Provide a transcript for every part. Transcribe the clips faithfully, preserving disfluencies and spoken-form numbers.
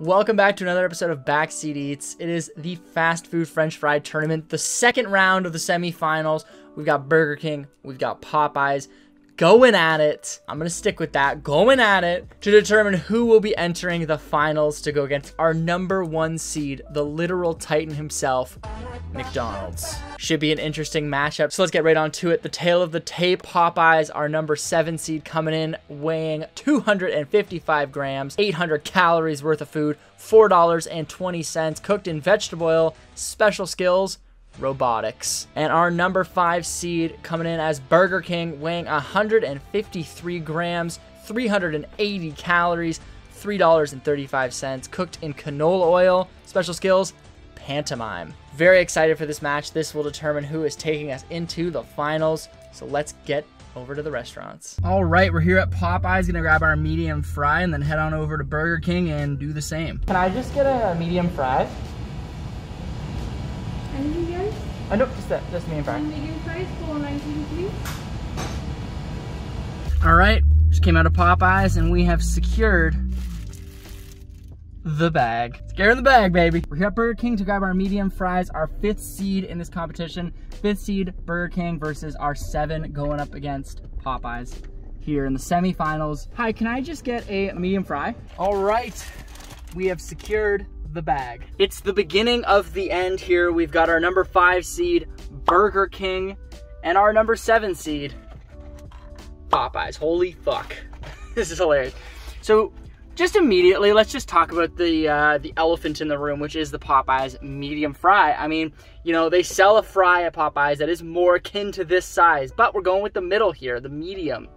Welcome back to another episode of Backseat Eats. It is the fast food French fry tournament, the second round of the semifinals. We've got Burger King, we've got Popeyes, going at it. I'm gonna stick with that, going at it to determine who will be entering the finals to go against our number one seed, the literal Titan himself, McDonald's. Should be an interesting matchup, so let's get right on to it. The tail of the tape, Popeyes, our number seven seed, coming in weighing two hundred fifty-five grams, eight hundred calories worth of food, four dollars and twenty cents, cooked in vegetable oil, special skills, robotics. And our number five seed, coming in as Burger King, weighing one hundred fifty-three grams, three hundred eighty calories, three dollars and thirty-five cents, cooked in canola oil, special skills, pantomime. Very excited for this match. This will determine who is taking us into the finals. So let's get over to the restaurants. All right, we're here at Popeyes, gonna grab our medium fry and then head on over to Burger King and do the same. Can I just get a medium fry? Anything else? I don't, just that, just medium fry. Medium fries, four ninety, please. All right, just came out of Popeyes and we have secured the bag. Scare the bag, baby. We're here at Burger King to grab our medium fries, our fifth seed in this competition. Fifth seed Burger King versus our seven, going up against Popeyes here in the semifinals. Hi, can I just get a medium fry? All right, we have secured the bag. It's the beginning of the end here. We've got our number five seed Burger King and our number seven seed Popeyes. Holy fuck. This is hilarious. So just immediately, let's just talk about the uh, the elephant in the room, which is the Popeyes medium fry. I mean, you know, they sell a fry at Popeyes that is more akin to this size, but we're going with the middle here, the medium,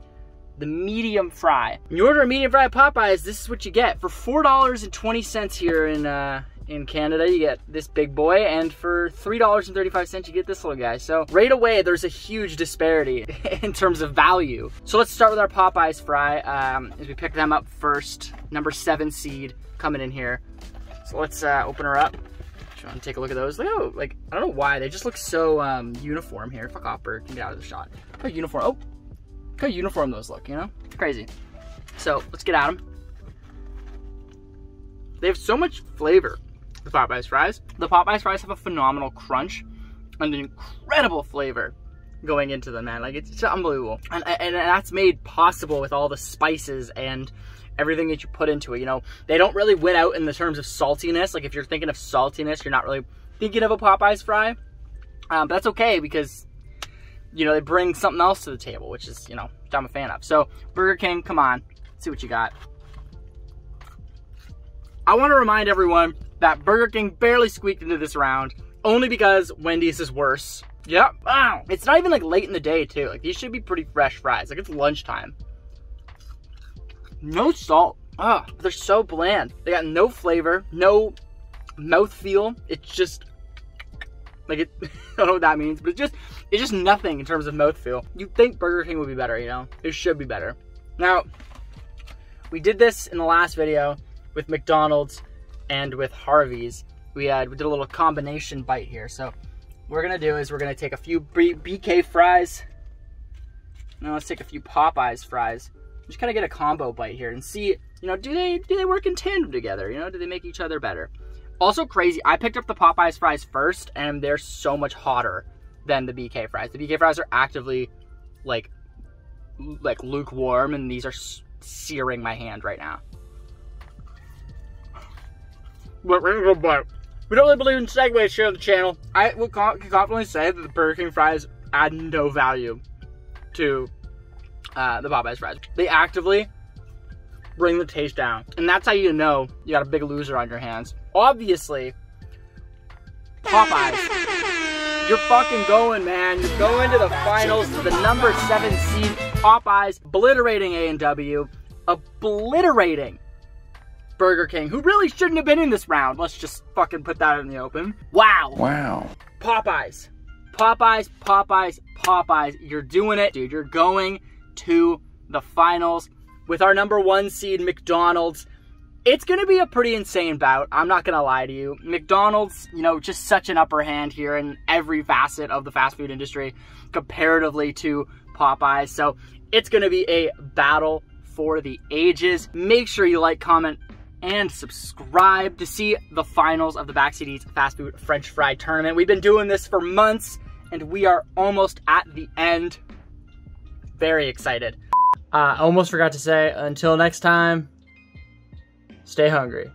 the medium fry. When you order a medium fry at Popeyes, this is what you get. For four dollars and twenty cents here in uh, in Canada, you get this big boy, and for three dollars and thirty-five cents, you get this little guy. So right away, there's a huge disparity in terms of value. So let's start with our Popeyes fry, um, as we pick them up first. Number seven seed coming in here. So let's uh, open her up. Just want to take a look at those. Look how, like, I don't know why, they just look so um, uniform here. Fuck off, Bird, get out of the shot. Look how uniform, oh, look how uniform those look, you know? It's crazy. So let's get at them. They have so much flavor, the Popeyes fries. The Popeyes fries have a phenomenal crunch and an incredible flavor going into them, man. Like, it's, it's unbelievable. And, and that's made possible with all the spices and everything that you put into it, you know. They don't really win out in the terms of saltiness. Like, if you're thinking of saltiness, you're not really thinking of a Popeyes fry. Um, but that's okay because, you know, they bring something else to the table, which is, you know, which I'm a fan of. So, Burger King, come on. Let's see what you got. I want to remind everyone that Burger King barely squeaked into this round, only because Wendy's is worse. Yep. Wow. It's not even, like, late in the day, too. Like, these should be pretty fresh fries. Like, it's lunchtime. No salt. Ugh. They're so bland. They got no flavor, no mouthfeel. It's just, like, it, I don't know what that means, but it's just, it's just nothing in terms of mouthfeel. You'd think Burger King would be better, you know? It should be better. Now, we did this in the last video with McDonald's and with Harvey's. We had, we did a little combination bite here. So what we're gonna do is we're gonna take a few B K fries. Now let's take a few Popeyes fries. Just kind of get a combo bite here and see, you know, do they do they work in tandem together? You know, do they make each other better? Also crazy, I picked up the Popeyes fries first and they're so much hotter than the B K fries. The B K fries are actively like like lukewarm, and these are searing my hand right now. But we don't really believe in segues here on the channel. I will confidently say that the Burger King fries add no value to uh, the Popeyes fries. They actively bring the taste down. And that's how you know you got a big loser on your hands. Obviously, Popeyes, you're fucking going, man. You're going to the finals to the number seven seed. Popeyes obliterating A and W, obliterating Burger King, who really shouldn't have been in this round. Let's just fucking put that in the open. Wow. Wow. Popeyes. Popeyes, Popeyes, Popeyes. You're doing it, dude. You're going to the finals with our number one seed, McDonald's. It's going to be a pretty insane bout. I'm not going to lie to you. McDonald's, you know, just such an upper hand here in every facet of the fast food industry comparatively to Popeyes. So it's going to be a battle for the ages. Make sure you like, comment, and subscribe to see the finals of the Backseat Eats Fast Food French Fry Tournament. We've been doing this for months and we are almost at the end. Very excited. Uh, I almost forgot to say, until next time, stay hungry.